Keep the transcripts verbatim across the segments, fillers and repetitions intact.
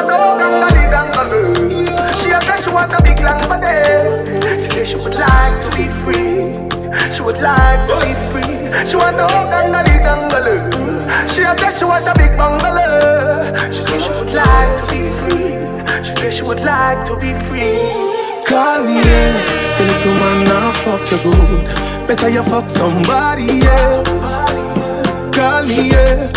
a dog and a big angle. She a said she want a big long body. She said she would like to be free. She would like to be free. She want a dog and a big angle. She a said she want a big bungalow. She said she would like to be free. She said she would like to be free. Call me, yeah. The little man now fuck you good. Better you fuck somebody, yeah. Call me, yeah.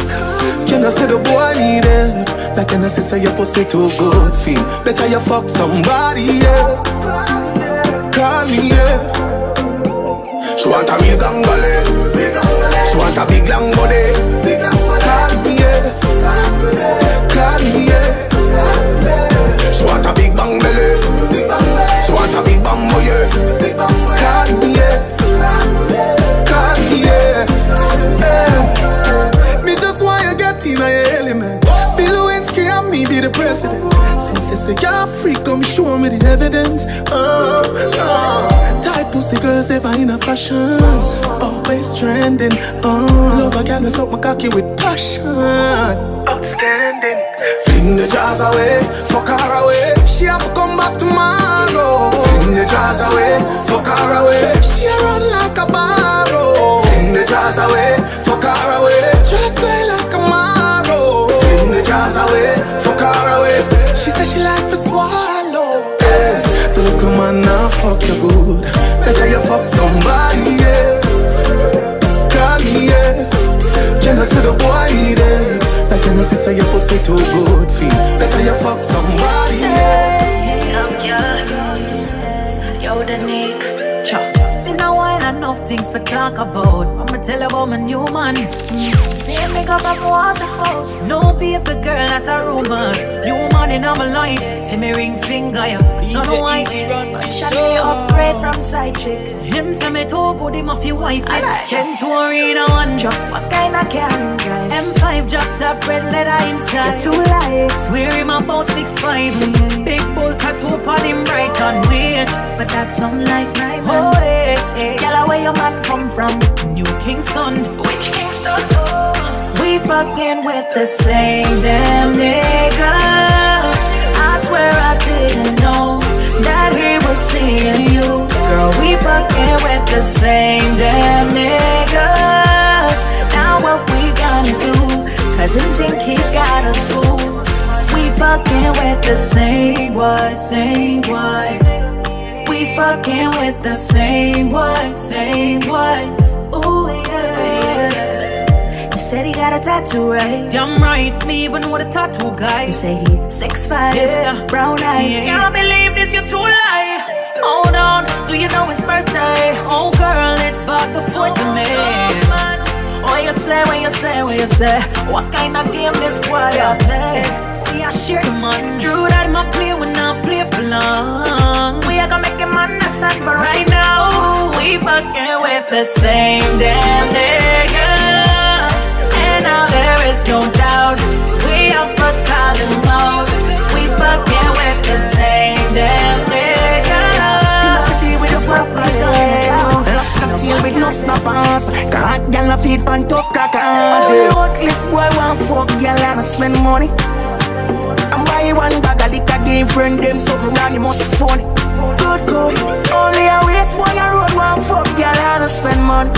Can I say the boy need it? Like can I say your pussy too good feel? Better you fuck somebody, yeah. Call me, yeah. She want a real gangale. She want a big long body. Call me, yeah. Call me, yeah. She want a big bang belly. She want a big bamboo, yeah. Call me, yeah. Call me, yeah. Yeah. Me just want you get in your element. Be Lewinsky and me be the president. Since you say you're free, come show me the evidence. Oh, oh. Type pussy girls ever in a fashion. Always trending. Oh, love a girl with something cocky with passion. Outstanding. Fling the jars away, fuck her away. She have to come back tomorrow. Fling the jars away, fuck her away. She a run like a barrow. Fling the jars away, fuck her away. Dress me like a marrow. Fling the jars away, fuck her away. She said she like to swallow. Hey, the little man now fuck you good. Better you fuck somebody, yeah. Call me, yeah. Can I see the boy need it? Like an assist, your pussy too good feel. Better you fuck somebody. Yo, the Nick. Been a while, enough things to talk about. I'ma tell you about my new man. See a nigga back on the house. No baby girl, that's a rumor. New man in my life. See me ring finger, yeah. Don't know why. Shut me up, pray from side chick. Him say me too good, him off your wife. Gentori in a one drop. What kind of carrying drive? M five drop top, red leather inside. You're too light. Wear him about six five. Mm-hmm. Big bull tattoo upon him right on way. But that's some like my man. Oh, hey, hey. Tell her where your man come from. New Kingston. Which Kingston? Oh. We fucking with the same damn nigga. I swear I didn't know that he was seeing you. Girl, we fucking with the same damn nigga. Now what we gonna do? Cause him think he's got us fooled. We fucking with the same boy, same boy. We fucking with the same boy, same boy. Ooh, yeah. Said he got a tattoo, right? Damn right, me even with a tattoo guy. You say he six five, yeah. Brown eyes, yeah. Can't believe this, you're too lie. Hold on, do you know his birthday? Oh girl, it's about the fourth of May. Oh, you say, what you say, what you say? What kind of game this boy yeah. play? We are share the man. Drew that my play, we not play for long. We are gonna make him understand, but right now we fucking with the same damn nigga. Now there is no doubt, we are for calling out. We fucking with the same damn nigga. With the pop out. Love snap tail with no snappers. Got gal a feed pan tough crackers. Worthless boy want fuck gal and spend money. I'm buy one bag of liquor, game friend them something round, you must be funny. Good, good. Only a waste boy a road want fuck gal and spend money.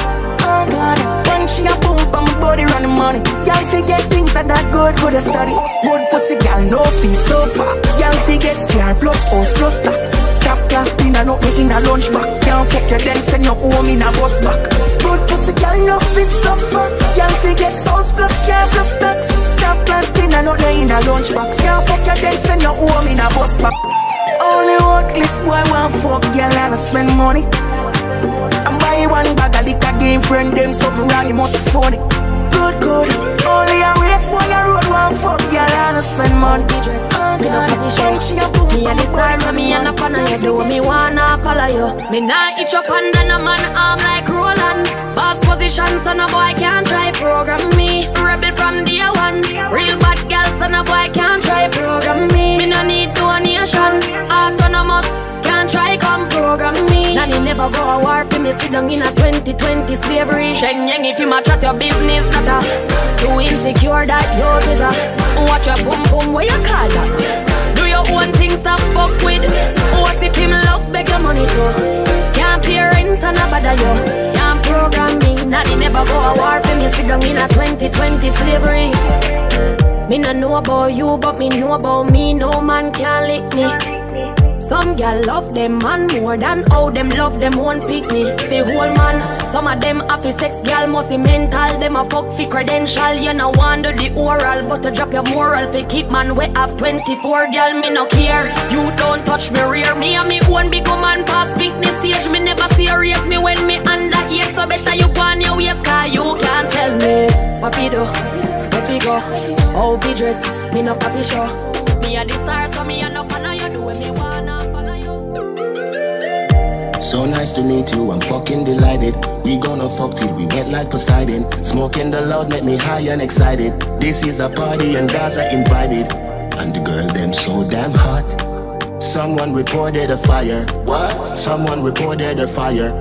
Oh God. She a pump on my body, run the money. Y'all forget things that that good, good a study. Good pussy, y'all no fee so far. Y'all forget care plus house plus tax. Top class dinner, nothing in a lunchbox. Can't fuck your then send your home in a bus back. Good pussy, y'all no fee so far. Y'all forget house plus care plus tax. Top class dinner, nothing in a lunchbox. Can't fuck your then send your home in a bus back. Only worthless boy want fuck y'all and spend money. One bag of liquor, game friend them something wrong, you must be funny. Good, good. Only a waste boy a road, one fuck girl and I spend money. Oh God, when she a boom, me and the stars and me and the fan and you do me wanna follow you. Me nah itch up under no man arm like Roland. Boss position, son a boy can't try program me. Rebel from day one, real bad girl, son a boy can't try program me. Me no need donation, autonomous. Try come program me. None Me never go a war for me, sit down in a twenty twenty slavery. Sheng yang if you ma chat your business, that a too insecure that you is a watch your boom boom, where you call that? Do your own things to fuck with. What if him love beg your money too? Can't pay rent and a bother you. Can't program me, nah, they never go a war for me, sit down in a twenty twenty slavery. Me no know about you, but me know about me. No man can lick me. Some girl love them man more than how them love them own picnic. Fi whole man, some of them have a sex girl must be mental. Them a fuck fi credential. You no want do the oral, but to drop your moral fi keep man we have twenty-four girl. Me no care. You don't touch me rear. Me and me own big man past picnic stage. Me never serious. Me when me under here, so better you go on your ways, cause you can't tell me what fi do, what fi go, how fi dress. Me no papi show. Me a the star, so me enough and now you do what me wanna. So nice to meet you, I'm fucking delighted. We gonna fuck till we wet like Poseidon. Smoking the loud make me high and excited. This is a party and guys are invited. And the girl them so damn hot. Someone reported a fire. What? Someone reported a fire.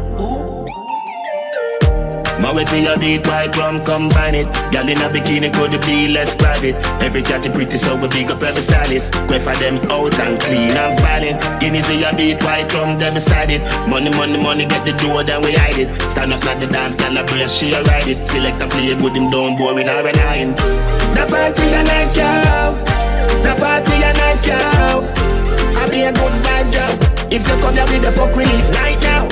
Now with me a beat, white rum, combine it. Girl in a bikini could be less private. Every cat is pretty, so we big up every stylist. Quay for them out and clean and violent. Guineas with a beat, white rum, them beside it. Money, money, money, get the door, then we hide it. Stand up at the dance, girl a breast, she'll ride it. Select a play, good him down, boring or annoying. The party a nice, yo. The party a nice, yo. I be a good vibes, yo. If you come here with the fuck release right now.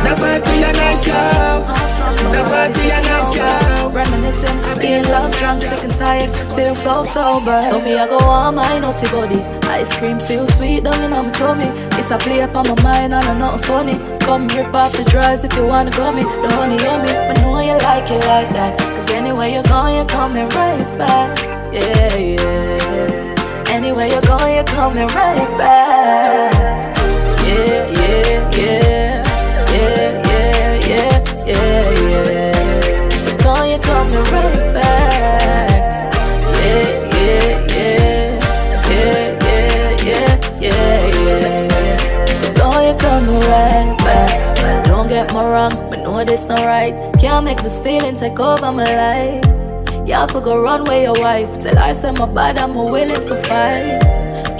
The party a nice, yo. The party and I reminiscing, I be in love, drunk, sick and tired, feel so sober. So me I go on my naughty body. Ice cream feel sweet down in my tummy. It's a play up on my mind and I'm not funny. Come rip off the dries if you wanna go me. The honey on me, I know you like it like that. Cause anywhere you're going, you're coming right back. Yeah, yeah. Anywhere you're going, you're coming right back. Yeah, yeah, yeah. Yeah, yeah, yeah. Yeah, yeah. So you're coming right back. Yeah, yeah, yeah. Yeah, yeah, yeah. Yeah, yeah. So you're coming right back. Don't get me wrong, but know this not right. Can't make this feeling take over my life. Y'all for go run with your wife. Tell her say my bad, I'm willing for fight.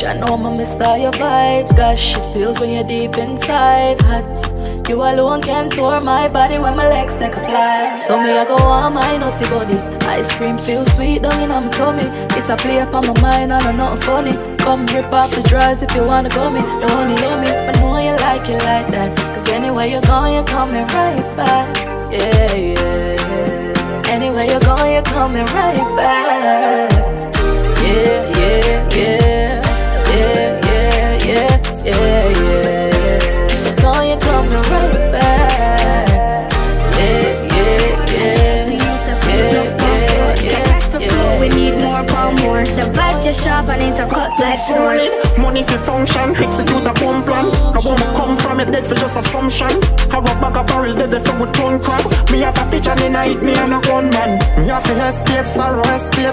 I know I'ma miss all your vibe. Gosh, it feels when you're deep inside. Hot, you alone can tour my body when my legs take a flight. So me I go on my naughty body. Ice cream feels sweet down in my tummy. It's a play up on my mind and I'm not funny. Come rip off the dries if you wanna go me. The honey on me, I know you like it like that. Cause anywhere you're going, you're coming right back. Yeah, yeah, yeah. Anywhere you're going, you're coming right back. Yeah, yeah, yeah. Yeah, yeah, yeah, yeah, yeah. So you're coming right back. Yeah, yeah, yeah. We need to send enough comfort. Get back for flow, we need more, pour more. The vibes you sharp and it a cut like sword. Money for function, execute a bomb plan. I want to come from it, dead for just assumption. I rock back a barrel, dead for good tongue crab. Me have a feature and I hit me and a gunman. Me have to escape, sorrow escape.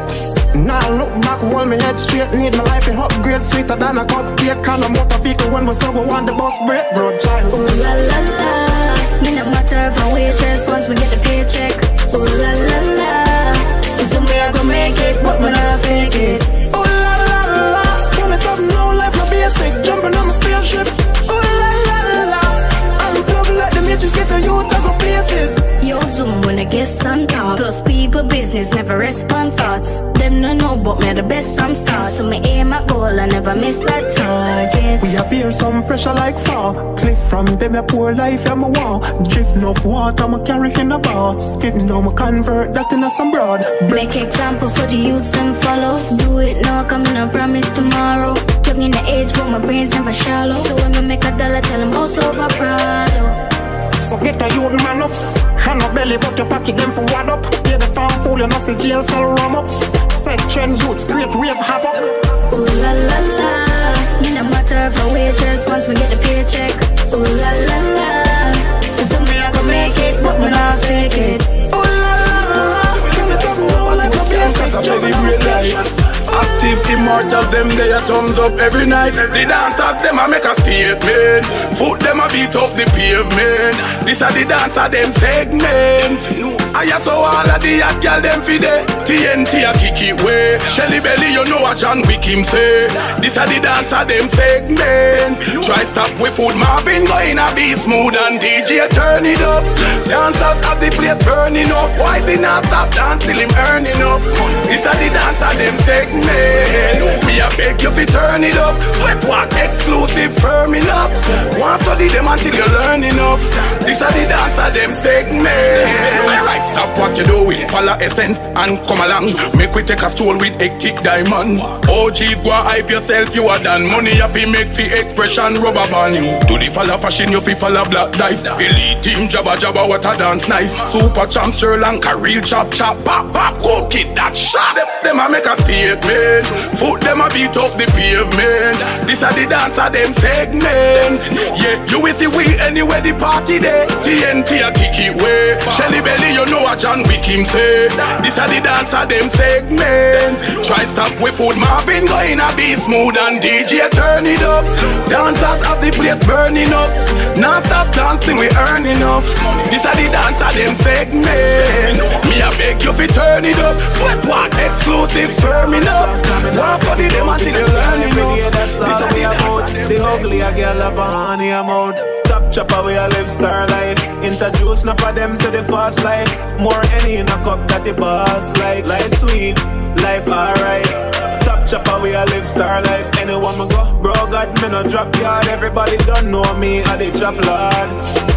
Now I look back, hold my head straight. Need my life to upgrade, sweeter than a cupcake. And I'm out of vehicle when we say we want the bus break, bro, child. Ooh la la la, me not matter if I waitress once we get the paycheck. Ooh la la la, it's a way I gon' make it, but when I fake it. Ooh la la la, turn it up now, life no basic, jumping on my spaceship. Ooh la la la, I'm plugged like the matrix, get to you, take up places. Yo, Zoom, when I guess on top, those people business, never respond thoughts. Them no know, but me the best from start. So me aim at goal, I never miss that target. We appear some pressure like fall. Cliff from them, a poor life, I'm a wall. Drift enough water, I'm a carry in a bar. Skidding down, I convert that in a some broad. Make example for the youths and follow. Do it now, come in, I promise tomorrow. Young in the age, but my brain's never shallow. So when I make a dollar, tell them how's over Prado. So get a youth man up, hand up belly but you pack it them for wad up. Stay the farm fool, you know see jail cell rum up. Set trend youths, great wave havoc. Ooh la la la, me no matter if I waitress once we get the paycheck. Ooh la la la, it's only I can make it but when I fake it. Ooh la la la, give me the whole life of basic, jumping on the station. Active in my much of them, they are thumbs up every night. The dance of them I make a statement. Foot them I beat up the pavement. This are the dance of them segment. I saw all of the hot girl them feed it. T N T a kick it way. Shelly Belly, you know what John Wick him say. This are the dance of them segment. Try stop with food Marvin going a be smooth and D J turn it up. Dance out of the place burning up. Why they not stop dance till him earning up? This are the dance of them segment. Me a beg you fi turn it up. Sweatwalk exclusive firming up. One study them until you learn enough. This are the dance of them segment. Alright, stop what you doing. Follow essence and come along. Make we take control with hectic diamond. Oh geez, go hype yourself, you are done. Money you fi make fi expression rubber band. Do the follow fashion, you fi follow black dice. Elite team jabba jabba, what a dance nice. Super champs Sri Lanka, real chop chop pop pop. Go get that shot. Them a make a statement. Foot them a beat up the pavement. This are the dance of them segment. Yeah, you will see we anywhere the party day. T N T a kick it way. Shelly Belly, you know what John Wick him say. This are the dance of them segment. Try stop with food Marvin going a be smooth and D J turn it up. Dancers of the place burning up. Non-stop dancing we earn enough. This are the dance of them segment. Me a beg you fi turn it up. Sweatwalk exclusive firming up. One for the them until you learn enough. This are the dance of them. The ugly a girl have a honey amount. Top chopper we a live star life. Introduce enough of them to the fast life. More any in a cup that the boss like. Life sweet, life alright. Top chopper we a live star life. Anyone me go, bro God me no drop yard. Everybody don't know me I the chop lord.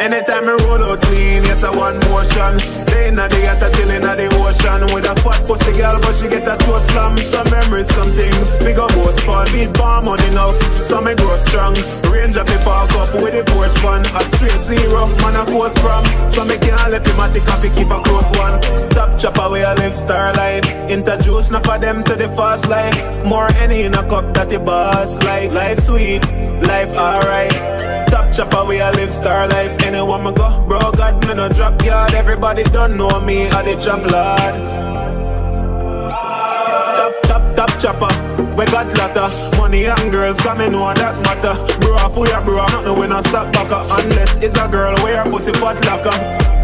Anytime I roll out clean, yes I want motion. They inna the yatta chillin' at the ocean. With a fat pussy girl but she get a toe slam. Some memories, some things, bigger most fun. Beat bar money now, so me grow strong. Range up the park up with the porch fun. At straight zero, man a coast from. So me can't let him at the coffee keep a close one. Top chopper we a live star life. Introduce enough of them to the fast life. More any in a cup that the boss like. Life sweet, life alright. Top chopper, we a live star life. Anyone me go, bro God, me no drop yard. Everybody don't know me, I the chop lord. Top, top, top chopper, we got lotta money and girls, cause me know that matter. Bro, for ya bro, nothing we no stop backer. Unless it's a girl, we a pussy fat locker.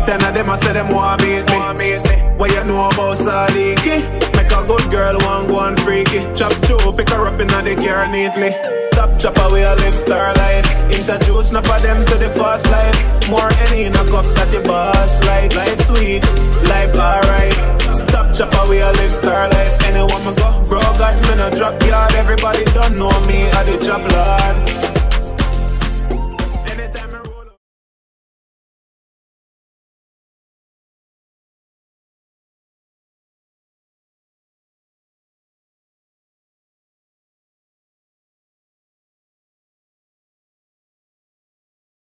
Ten of them a say them wanna meet me. What you know about Sadike? Make a good girl, one go and freaky. Chop two, pick her up in the car neatly. Top chopper, we a live star life. Introduce enough of them to the fast life. More any in a cup that you boss like. Life sweet, life alright. Top chopper, we a live star life. Anyone me go, bro God, me no drop yard. Everybody don't know me, I the chop lord.